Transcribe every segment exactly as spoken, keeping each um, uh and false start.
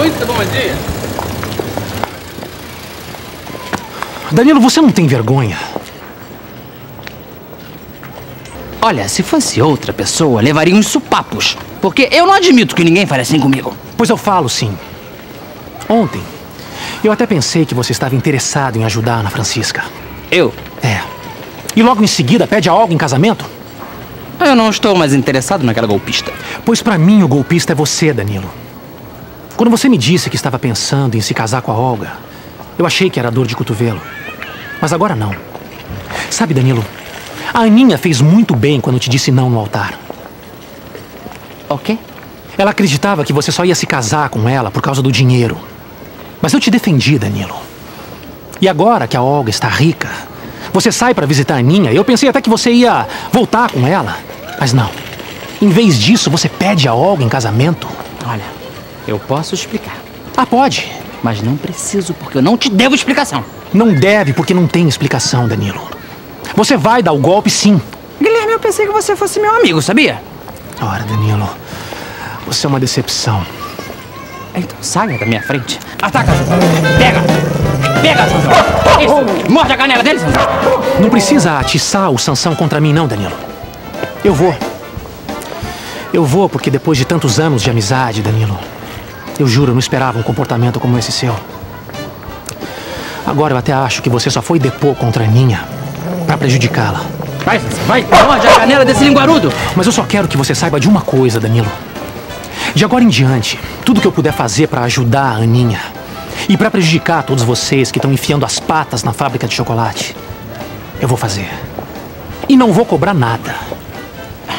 Muito bom dia. Danilo, você não tem vergonha? Olha, se fosse outra pessoa, levaria uns sopapos. Porque eu não admito que ninguém fale assim comigo. Pois eu falo, sim. Ontem, eu até pensei que você estava interessado em ajudar a Ana Francisca. Eu? É. E logo em seguida pede a Olga em casamento? Eu não estou mais interessado naquela golpista. Pois pra mim o golpista é você, Danilo. Quando você me disse que estava pensando em se casar com a Olga, eu achei que era dor de cotovelo. Mas agora não. Sabe, Danilo, a Aninha fez muito bem quando te disse não no altar. Ok? Ela acreditava que você só ia se casar com ela por causa do dinheiro. Mas eu te defendi, Danilo. E agora que a Olga está rica, você sai para visitar a Aninha. Eu pensei até que você ia voltar com ela. Mas não. Em vez disso, você pede a Olga em casamento. Olha, eu posso explicar. Ah, pode. Mas não preciso, porque eu não te devo explicação. Não deve, porque não tem explicação, Danilo. Você vai dar o golpe, sim. Guilherme, eu pensei que você fosse meu amigo, sabia? Ora, Danilo, você é uma decepção. Então saia da minha frente. Ataca! Pega! Pega, Sansão! Isso! Morde a canela dele, Sansão! Não precisa atiçar o Sansão contra mim, não, Danilo. Eu vou. Eu vou porque depois de tantos anos de amizade, Danilo, eu juro, eu não esperava um comportamento como esse seu. Agora eu até acho que você só foi depor contra a Aninha pra prejudicá-la. Vai, Sansão, vai! Morde a canela desse linguarudo! Mas eu só quero que você saiba de uma coisa, Danilo. De agora em diante, tudo que eu puder fazer para ajudar a Aninha e para prejudicar todos vocês que estão enfiando as patas na fábrica de chocolate, eu vou fazer. E não vou cobrar nada.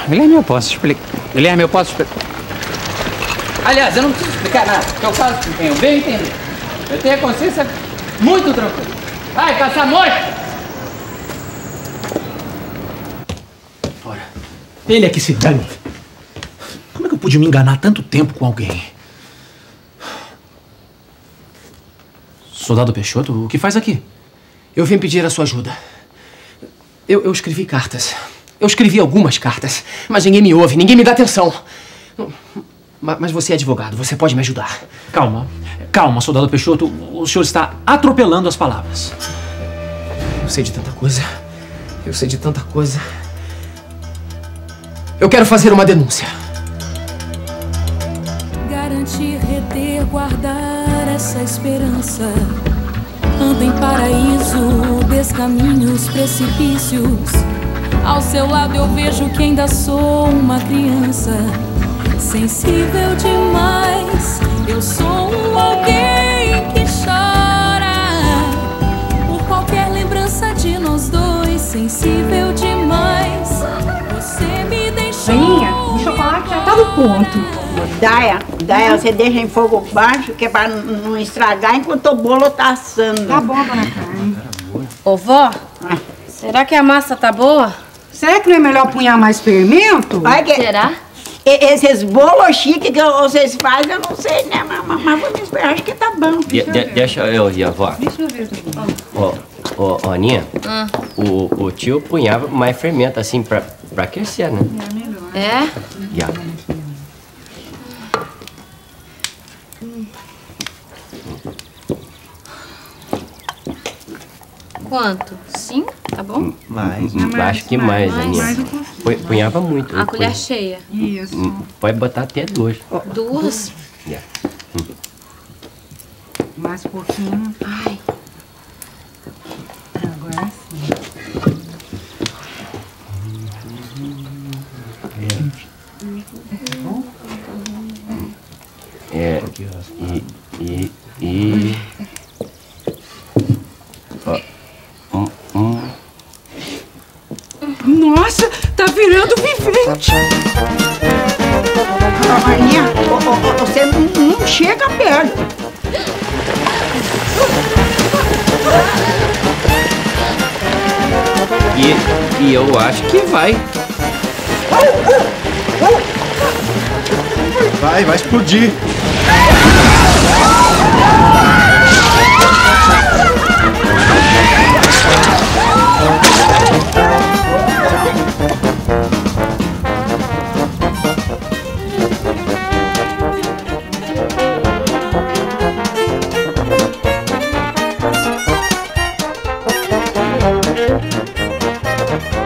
Guilherme, eu posso explicar. Guilherme, eu posso explicar. Aliás, eu não preciso explicar nada, porque eu falo que tenho bem entendido. Eu tenho a consciência muito tranquila. Vai, caçar mosca! Ora, ele é que se dane. Como é que eu pude me enganar tanto tempo com alguém? Soldado Peixoto, o que faz aqui? Eu vim pedir a sua ajuda. Eu, eu escrevi cartas. Eu escrevi algumas cartas, mas ninguém me ouve, ninguém me dá atenção. Mas, mas você é advogado, você pode me ajudar. Calma, calma, Soldado Peixoto. O senhor está atropelando as palavras. Eu sei de tanta coisa. Eu sei de tanta coisa. Eu quero fazer uma denúncia. Garantir, reter, guardar essa esperança. Anda em paraíso, descaminhos, precipícios. Ao seu lado eu vejo que ainda sou uma criança. Sensível demais, eu sou um alguém que chora por qualquer lembrança de nós dois. Sensível demais, você me deixou. Marinha, o chocolate já tá no ponto. Daia, Daia, você deixa em fogo baixo, que é pra não estragar enquanto o bolo tá assando. Tá bom, dona Carmen. Ô, vó, ah. será que a massa tá boa? Será que não é melhor punhar mais fermento? Vai que... Será? E, esses bolos chiques que vocês fazem, eu não sei, né? Mas, mas vamos esperar, acho que tá bom. De, de, deixa eu ouvir, avó. Deixa eu ver. Ó, ó, ó, Aninha, hum. o, o tio punhava mais fermento, assim, pra, pra aquecer, né? É melhor. É? Yeah. Quanto? Cinco? Tá bom? Mais. Não, mais acho que mais, mais Aninha. Mais um pouquinho. Punhava muito. A colher cheia. Isso. Pode botar até duas. Duas? Yeah. Mais um pouquinho. Ai. Agora sim. É. É. E... E... e... Nossa, tá virando vivente! Ah, Marinha, você não, não chega perto. E, e eu acho que vai. Vai, vai explodir.